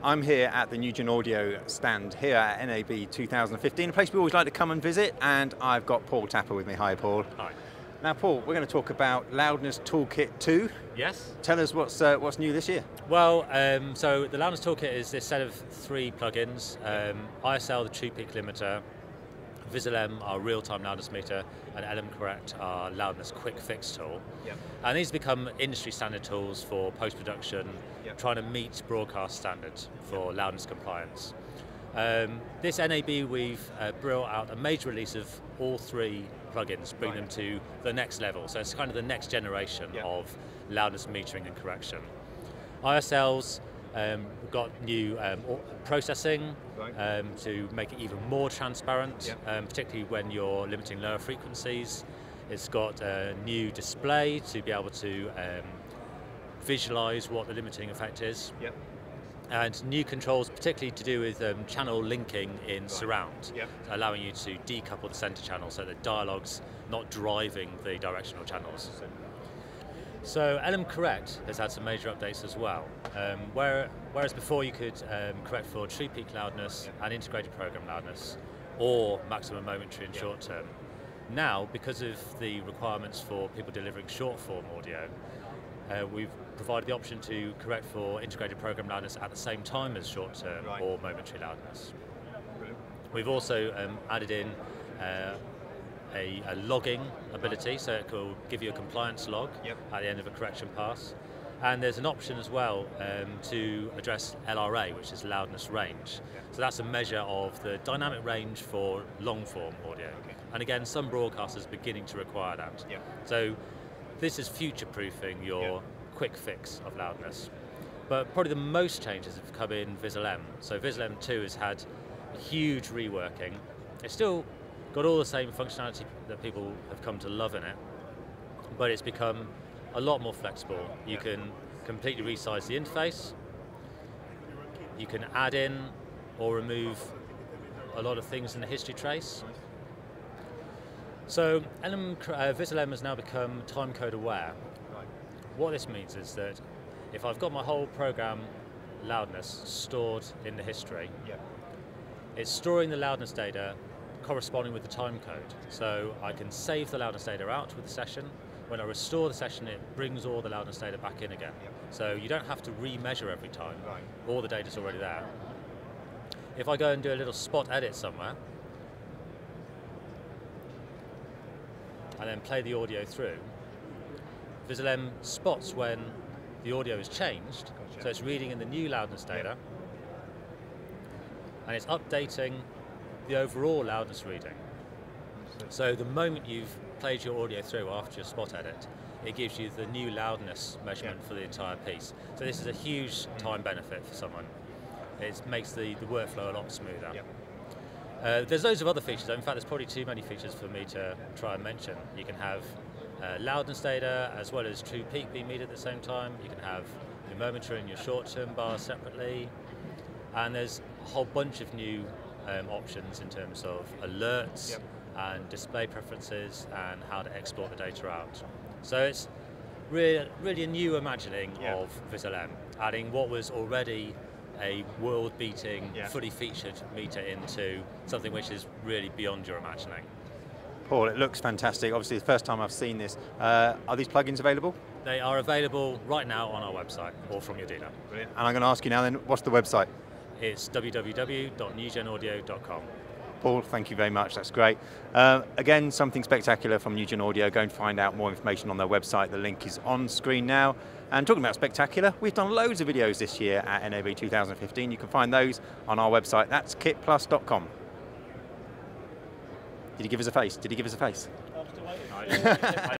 I'm here at the Nugen Audio stand here at NAB 2015, a place we always like to come and visit, and I've got Paul Tapper with me. Hi, Paul. Hi. Now, Paul, we're going to talk about Loudness Toolkit 2. Yes. Tell us what's new this year. Well, so the Loudness Toolkit is this set of three plugins: ISL, the two-peak limiter; VisLM, our real-time loudness meter; and LM Correct, our loudness quick fix tool. Yep. And these become industry standard tools for post-production, yep, trying to meet broadcast standards for, yep, loudness compliance. This NAB, we've brought out a major release of all three plugins, bring them to the next level. So it's kind of the next generation, yep, of loudness metering and correction. ISL's got new processing to make it even more transparent, yep, particularly when you're limiting lower frequencies. It's got a new display to be able to visualize what the limiting effect is. Yep. And new controls, particularly to do with channel linking in surround, yep, allowing you to decouple the center channel so that dialogue's not driving the directional channels. So LM Correct has had some major updates as well. Whereas before you could correct for true peak loudness, yep, and integrated program loudness, or maximum momentary and, yep, short term. Now, because of the requirements for people delivering short form audio, we've provided the option to correct for integrated program loudness at the same time as short term, right, or momentary loudness. Brilliant. We've also added in a logging ability, so it will give you a compliance log, yep, at the end of a correction pass. And there's an option as well to address LRA, which is loudness range. Yep. So that's a measure of the dynamic range for long form audio. Okay. And again, some broadcasters are beginning to require that. Yep. So this is future-proofing your, yep, quick fix of loudness. But probably the most changes have come in VisLM. So VisLM 2 has had huge reworking. It's still got all the same functionality that people have come to love in it, but it's become a lot more flexible. You can completely resize the interface. You can add in or remove a lot of things in the history trace. So VisLM has now become timecode aware. What this means is that if I've got my whole program loudness stored in the history, it's storing the loudness data corresponding with the time code. So I can save the loudness data out with the session. When I restore the session, it brings all the loudness data back in again. Yep. So you don't have to re-measure every time. Right. All the data's already there. If I go and do a little spot edit somewhere, and then play the audio through, VisLM spots when the audio is changed. Gotcha. So it's reading in the new loudness data, and it's updating the overall loudness reading. So the moment you've played your audio through after your spot edit, it gives you the new loudness measurement, yeah, for the entire piece. So this is a huge time benefit for someone. It makes the workflow a lot smoother. Yeah. There's loads of other features. In fact, there's probably too many features for me to try and mention. You can have loudness data as well as true peak being metered at the same time. You can have your momentary and your short-term bar separately. And there's a whole bunch of new options in terms of alerts, yep, and display preferences and how to export the data out. So it's really a new imagining, yep, of VisLM, adding what was already a world-beating, yep, fully featured meter into something which is really beyond your imagining. Paul, it looks fantastic. Obviously, the first time I've seen this. Are these plugins available? They are available right now on our website or from your dealer. Brilliant. And I'm going to ask you now then, what's the website? It's www.nugenaudio.com. Paul, thank you very much, that's great. Again, something spectacular from Nugen Audio. Go and find out more information on their website. The link is on screen now. And talking about spectacular, we've done loads of videos this year at NAB 2015. You can find those on our website. That's kitplus.com. Did he give us a face? Did he give us a face?